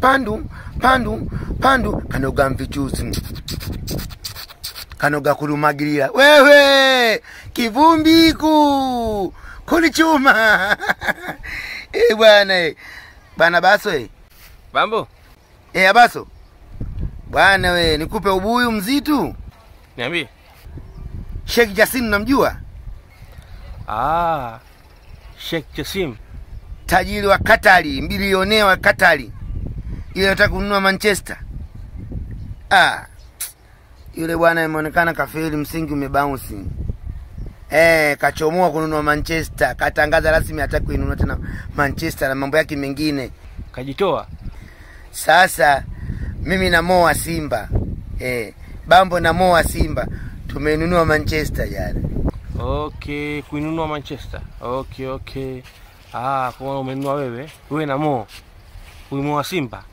Pandu, pandu, pandu. Kano gamfichusi. Kano gakulumagirira. Wewe, kivumbiku. Kulichuma. E bwana. Bana baso e. Bambo. E abaso. Bwana we, nikupe ubuyu mzitu. Niambi. Sheikh Jassim namjua? Ah. Sheikh Jassim. Tajiri wa Katari, bilionea wa Katari. Yule anataka kununua Manchester. Ah. Yule bwana imeonekana kafeli, msingi umebaunsi. Kachomoa kununua Manchester, katangaza rasmi hataki kuinunua tena Manchester na mambo yake mengine. Kajitoa. Sasa mimi na Moa Simba. Bambo na Moa Simba tumenunua Manchester jana. Okay, kuinunua Manchester. Okay, okay. Ah, kwa umenunua wewe? Wewe na Mo. Huyu Moa Simba.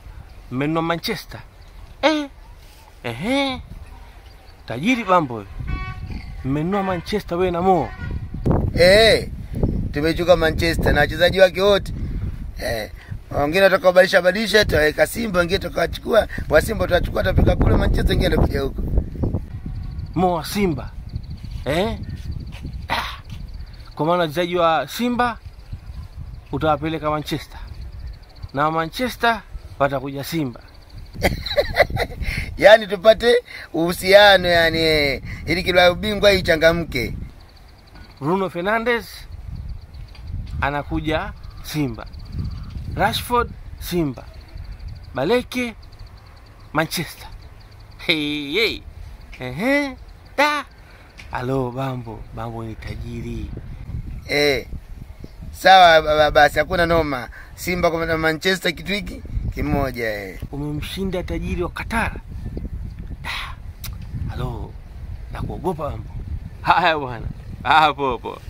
Mmenunua Manchester. Tajiri Bambo. Mmenunua Manchester wewe na Mo. Tumechuka Manchester na wachezaji wake wote. Wengine watakabadilisha tutaweka Simba, wengine tukachukua, wa Simba tutachukua tutapeka kule Manchester, wengine kuja huko. Moa Simba. Kwa maana wachezaji wa Simba utawapeleka Manchester. Na Manchester watakuja Simba. Yani tupate uhusiano yani ili kila ubingwa ichangamke. Bruno Fernandes anakuja Simba. Rashford Simba. Baleke Manchester. Hey. Alo Bambo, Bambo ni tajiri. Sawa basi hakuna noma. Simba kwa Manchester kitu hiki kimoja. Umemshinda tajiri wa Qatar. Alo. Nakuogopa Bambo. Haya bwana. Hapo.